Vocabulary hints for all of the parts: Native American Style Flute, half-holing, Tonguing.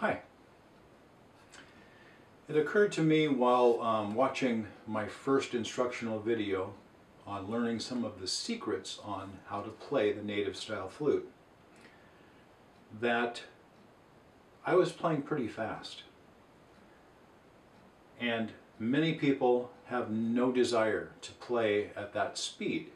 Hi. It occurred to me while watching my first instructional video on learning some of the secrets on how to play the native style flute that I was playing pretty fast. And many people have no desire to play at that speed.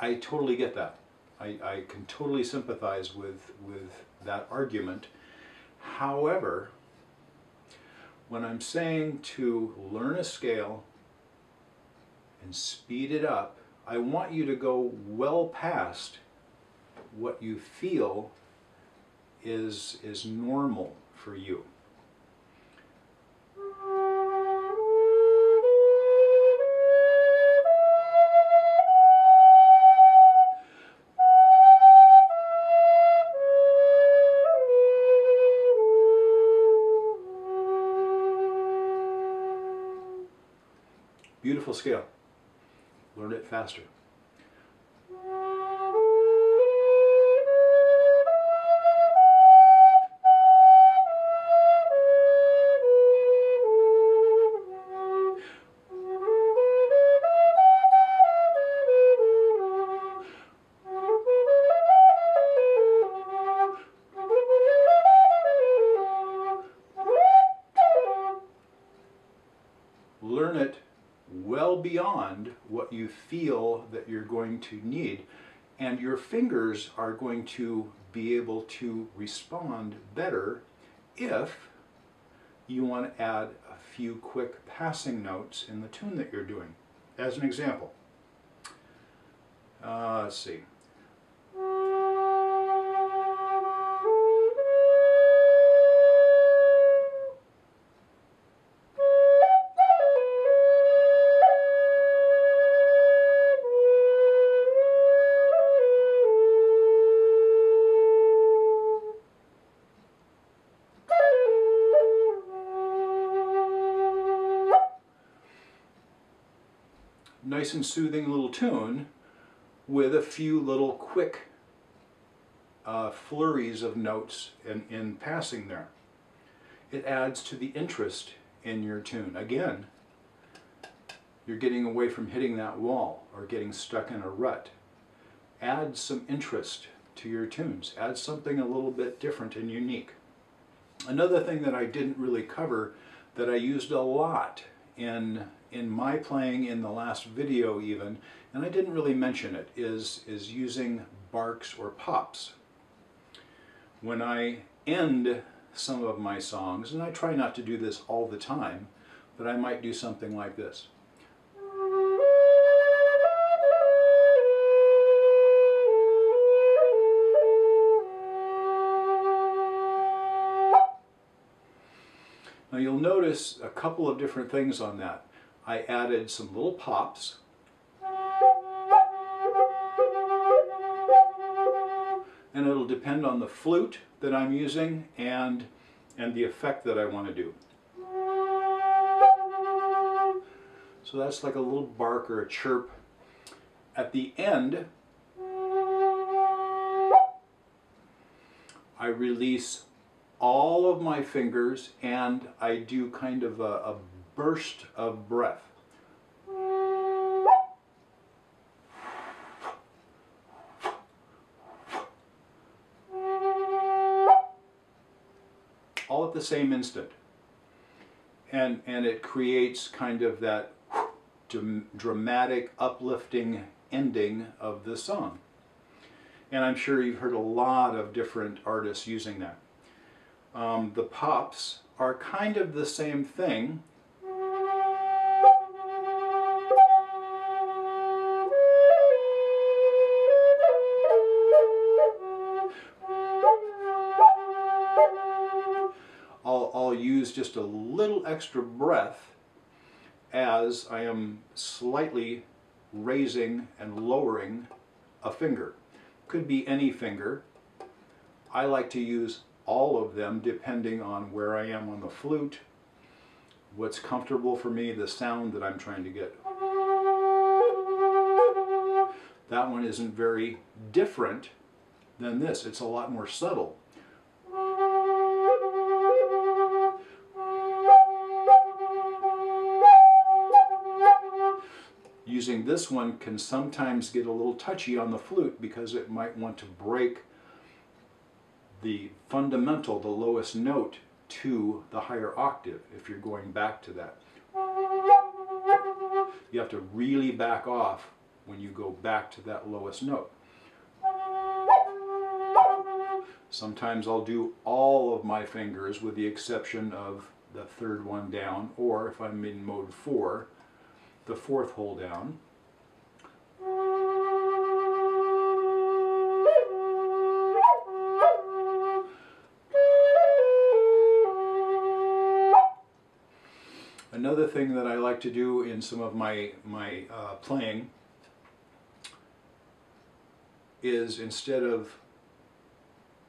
I totally get that. I can totally sympathize with that argument. However, when I'm saying to learn a scale and speed it up, I want you to go well past what you feel is normal for you. Beautiful scale. Learn it faster. Learn it well beyond what you feel that you're going to need, and your fingers are going to be able to respond better if you want to add a few quick passing notes in the tune that you're doing. As an example, let's see. Nice and soothing little tune with a few little quick flurries of notes in passing there. It adds to the interest in your tune. Again, you're getting away from hitting that wall or getting stuck in a rut. Add some interest to your tunes. Add something a little bit different and unique. Another thing that I didn't really cover that I used a lot in my playing in the last video even, and I didn't really mention it, is using barks or pops. When I end some of my songs, and I try not to do this all the time, but I might do something like this. Now you'll notice a couple of different things on that. I added some little pops, and it'll depend on the flute that I'm using and the effect that I want to do. So that's like a little bark or a chirp. At the end, I release all of my fingers and I do kind of a burst of breath. All at the same instant. And it creates kind of that dramatic, uplifting ending of the song. And I'm sure you've heard a lot of different artists using that. The pops are kind of the same thing. I'll use just a little extra breath as I am slightly raising and lowering a finger. Could be any finger. I like to use all of them depending on where I am on the flute, what's comfortable for me, the sound that I'm trying to get. That one isn't very different than this. It's a lot more subtle. using this one can sometimes get a little touchy on the flute because it might want to break the fundamental, the lowest note, to the higher octave if you're going back to that. You have to really back off when you go back to that lowest note. Sometimes I'll do all of my fingers with the exception of the third one down, or if I'm in mode 4, the fourth hole down. Another thing that I like to do in some of my playing is, instead of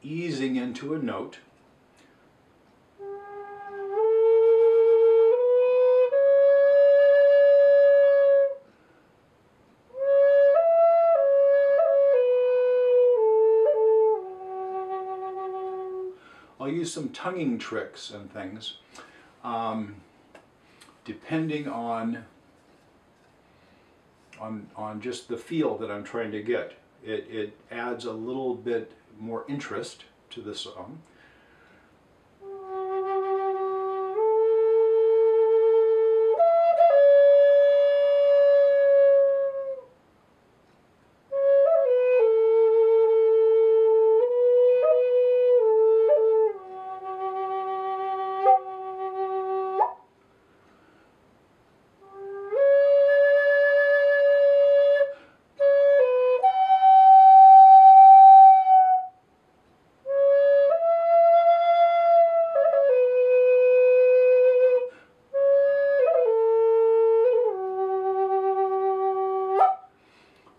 easing into a note, I'll use some tonguing tricks and things, depending on just the feel that I'm trying to get. It adds a little bit more interest to the song.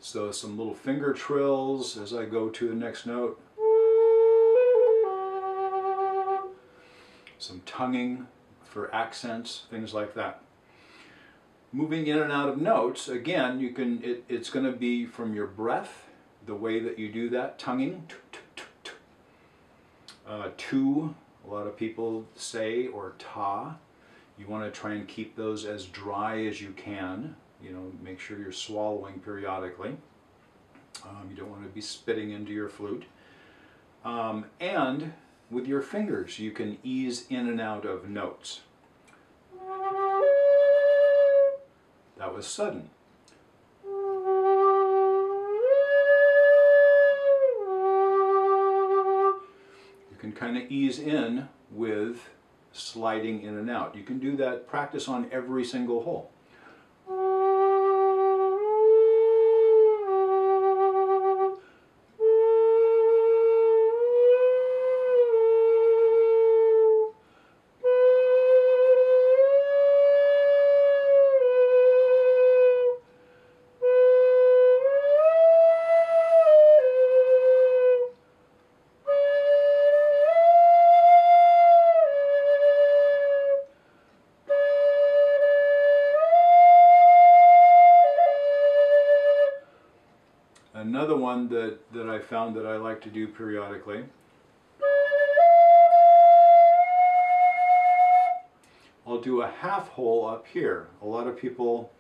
So some little finger trills as I go to the next note. Some tonguing for accents, things like that. Moving in and out of notes, again, you can, it's going to be from your breath, the way that you do that tonguing. Two, a lot of people say, or ta. You want to try and keep those as dry as you can. You know, make sure you're swallowing periodically. You don't want to be spitting into your flute. And with your fingers, you can ease in and out of notes. That was sudden. You can kind of ease in with sliding in and out. You can do that practice on every single hole. Another one that I found that I like to do periodically, I'll do a half hole up here. A lot of people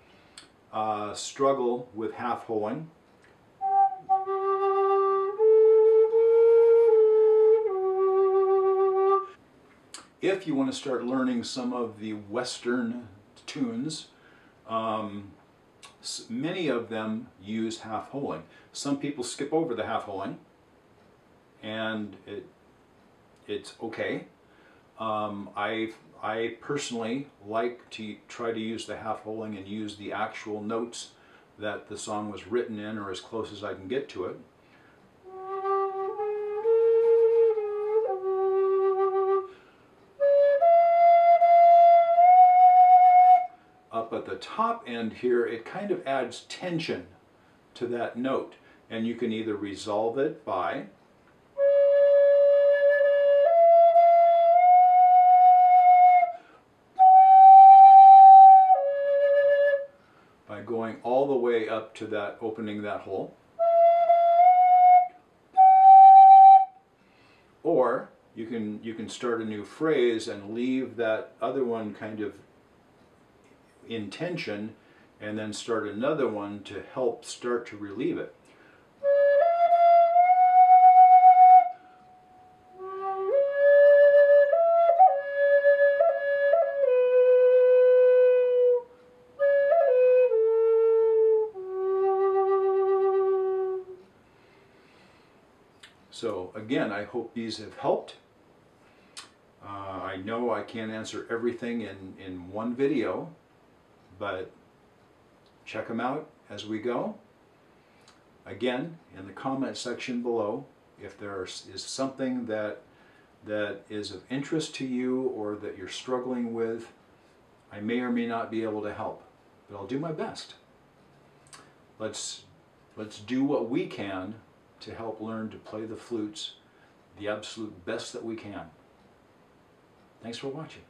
struggle with half holing. If you want to start learning some of the Western tunes, many of them use half-holing. Some people skip over the half-holing, and it's okay. I personally like to try to use the half-holing and use the actual notes that the song was written in, or as close as I can get to it. But the top end here, it kind of adds tension to that note, and you can either resolve it by going all the way up to that, opening that hole, or you can start a new phrase and leave that other one kind of in tension and then start another one to help start to relieve it. So again, I hope these have helped. I know I can't answer everything in one video, but check them out as we go. Again, in the comment section below, if there is something that is of interest to you or that you're struggling with, I may or may not be able to help, but I'll do my best. Let's do what we can to help learn to play the flutes the absolute best that we can. Thanks for watching.